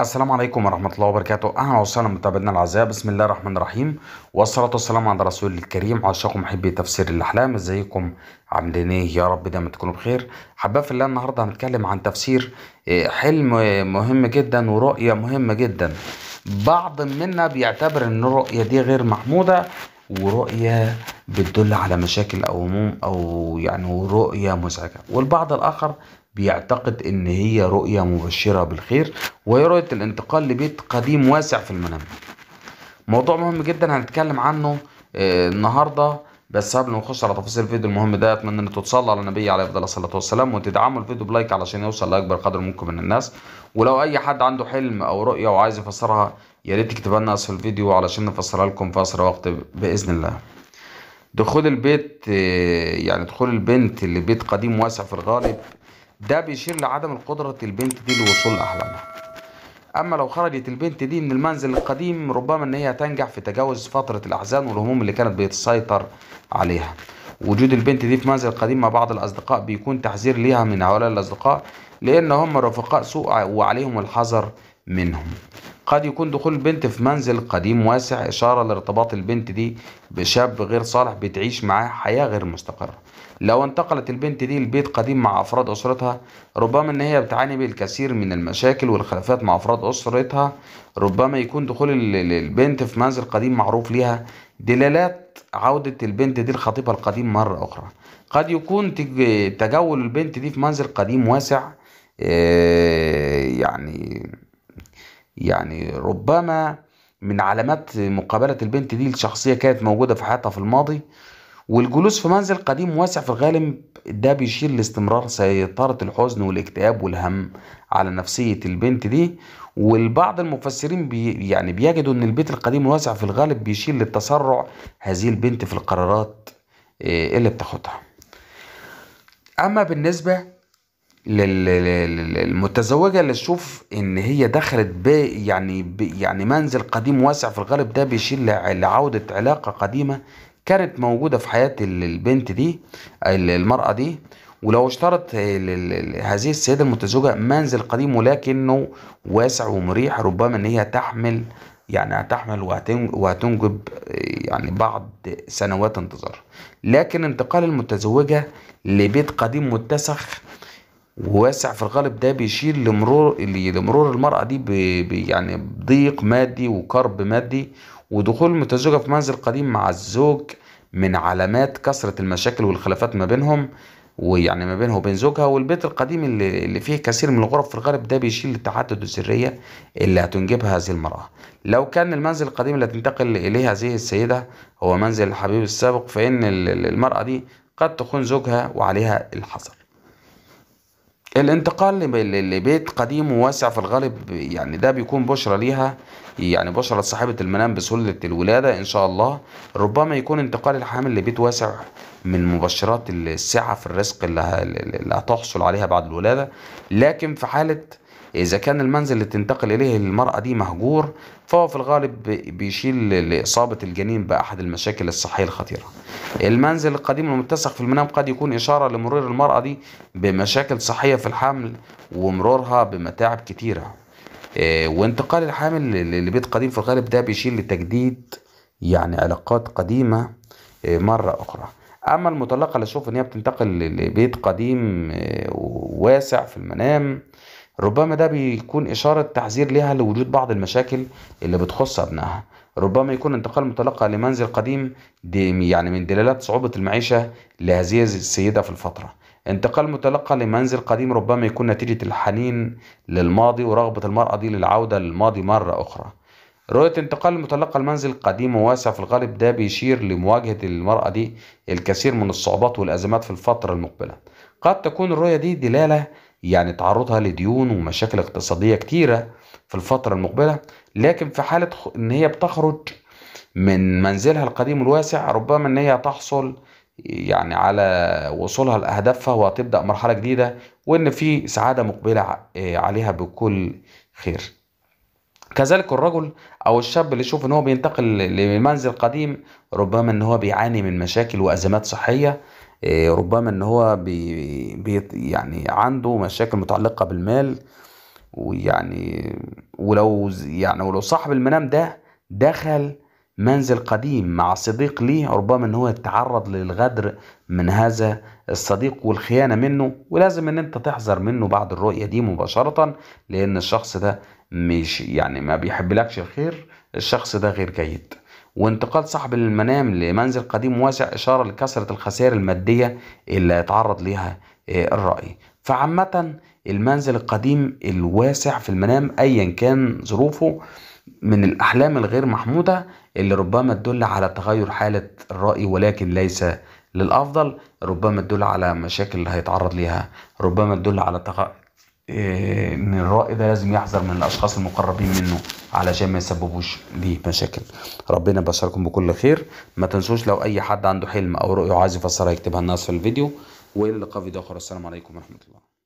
السلام عليكم ورحمة الله وبركاته. أهلا وسهلا متابعينا الأعزاء. بسم الله الرحمن الرحيم والصلاة والسلام على رسول الكريم، عشاقكم محبي تفسير الأحلام. ازيكم عاملين ايه؟ يا رب دايما تكونوا بخير. حباب في الله، النهارده هنتكلم عن تفسير حلم مهم جدا ورؤية مهمة جدا. بعض منا بيعتبر ان الرؤية دي غير محمودة ورؤية بتدل على مشاكل أو هموم أو يعني رؤية مزعجة، والبعض الآخر بيعتقد ان هي رؤية مبشرة بالخير وهي رؤية الانتقال لبيت قديم واسع في المنام. موضوع مهم جدا هنتكلم عنه النهاردة، بس قبل ما نخش على تفاصيل الفيديو المهم ده اتمنى ان تتصلوا على النبي عليه افضل الصلاة والسلام وتدعموا الفيديو بلايك علشان يوصل لاكبر قدر ممكن من الناس. ولو اي حد عنده حلم او رؤية وعايز يفسرها يا ريت تكتبها لنا اسفل الفيديو علشان نفسرها لكم في اسرع وقت باذن الله. دخول البيت، يعني دخول البنت لبيت قديم واسع في الغالب ده بيشير لعدم القدرة البنت دي للوصول لأحلامها. أما لو خرجت البنت دي من المنزل القديم ربما إن هي تنجح في تجاوز فترة الأحزان والهموم اللي كانت بتسيطر عليها. وجود البنت دي في منزل قديم مع بعض الأصدقاء بيكون تحذير ليها من هؤلاء الأصدقاء لأن هم رفقاء سوء وعليهم الحذر منهم. قد يكون دخول البنت في منزل قديم واسع إشارة لارتباط البنت دي بشاب غير صالح بتعيش معاه حياة غير مستقرة. لو انتقلت البنت دي لبيت قديم مع أفراد أسرتها ربما إن هي بتعاني بالكثير من المشاكل والخلافات مع أفراد أسرتها. ربما يكون دخول البنت في منزل قديم معروف ليها دلالات عودة البنت دي لخطيبها القديم مرة أخرى. قد يكون تجول البنت دي في منزل قديم واسع يعني ربما من علامات مقابلة البنت دي لشخصية كانت موجودة في حياتها في الماضي. والجلوس في منزل قديم واسع في الغالب ده بيشير لاستمرار سيطرة الحزن والاكتئاب والهم على نفسية البنت دي. والبعض المفسرين بيجدوا ان البيت القديم الواسع في الغالب بيشير للتسرع هذه البنت في القرارات اللي بتاخدها. اما بالنسبة للمتزوجة اللي تشوف ان هي دخلت يعني منزل قديم واسع في الغالب ده بيشير لعودة علاقة قديمة كانت موجودة في حياة البنت دي المرأة دي. ولو اشترت هذه السيدة المتزوجة منزل قديم ولكنه واسع ومريح ربما ان هي هتحمل وهتنجب يعني بعض سنوات انتظار. لكن انتقال المتزوجة لبيت قديم متسخ وواسع في الغالب ده بيشير لمرور المرأة دي يعني بضيق مادي وكرب مادي. ودخول المتزوجة في منزل قديم مع الزوج من علامات كثرة المشاكل والخلافات ما بينهم، ويعني ما بينه وبين زوجها. والبيت القديم اللي فيه كثير من الغرف في الغالب ده بيشير للتعدد الذرية اللي هتنجبها هذه المرأة. لو كان المنزل القديم اللي تنتقل إليه هذه السيدة هو منزل الحبيب السابق فإن المرأة دي قد تخون زوجها وعليها الحذر. الانتقال لبيت قديم وواسع في الغالب يعني ده بيكون بشرة ليها، يعني بشرة صاحبة المنام بسهولة الولادة إن شاء الله. ربما يكون انتقال الحامل لبيت واسع من مبشرات السعة في الرزق اللي هتحصل عليها بعد الولادة. لكن في حالة إذا كان المنزل اللي تنتقل إليه المرأة دي مهجور فهو في الغالب بيشير لإصابة الجنين بأحد المشاكل الصحية الخطيرة. المنزل القديم المتسخ في المنام قد يكون إشارة لمرور المرأة دي بمشاكل صحية في الحمل ومرورها بمتاعب كتيرة. وانتقال الحامل لبيت قديم في الغالب ده بيشير لتجديد يعني علاقات قديمة مرة أخرى. أما المطلقة اللي تشوف إن هي بتنتقل لبيت قديم واسع في المنام ربما ده بيكون إشارة تحذير لها لوجود بعض المشاكل اللي بتخص أبنائها. ربما يكون انتقال مطلقة لمنزل قديم دي يعني من دلالات صعوبة المعيشة لهذه السيدة في الفترة. انتقال مطلقة لمنزل قديم ربما يكون نتيجة الحنين للماضي ورغبة المرأة دي للعودة للماضي مرة أخرى. رؤية انتقال المطلقة لمنزل قديم وواسع في الغالب ده بيشير لمواجهة المرأة دي الكثير من الصعوبات والأزمات في الفترة المقبلة. قد تكون الرؤية دي دلالة يعني تعرضها لديون ومشاكل اقتصادية كتيرة في الفترة المقبلة. لكن في حالة ان هي بتخرج من منزلها القديم الواسع ربما ان هي تحصل يعني على وصولها لأهدافها وتبدأ مرحلة جديدة وان في سعادة مقبلة عليها بكل خير. كذلك الرجل او الشاب اللي يشوف ان هو بينتقل لمنزل قديم ربما ان هو بيعاني من مشاكل وأزمات صحية. ربما ان هو يعني عنده مشاكل متعلقة بالمال ويعني ولو صاحب المنام ده دخل منزل قديم مع صديق ليه، ربما ان هو يتعرض للغدر من هذا الصديق والخيانة منه، ولازم ان انت تحذر منه بعد الرؤية دي مباشرة، لان الشخص ده مش يعني ما بيحبلكش الخير، الشخص ده غير جيد. وانتقال صاحب المنام لمنزل قديم واسع إشارة لكثرة الخسائر المادية اللي هيتعرض ليها الرأي. فعامة المنزل القديم الواسع في المنام أيا كان ظروفه من الأحلام الغير محمودة اللي ربما تدل على تغير حالة الرأي ولكن ليس للأفضل، ربما تدل على مشاكل اللي هيتعرض ليها، ربما تدل على ان الرأي ده لازم يحذر من الاشخاص المقربين منه علشان ما يسببوش ليه مشاكل. ربنا يبشركم بكل خير. ما تنسوش لو اي حد عنده حلم او رؤيه عايز يفسرها يكتبها لنا في الفيديو، والى اللقاء في فيديو اخر. السلام عليكم ورحمة الله.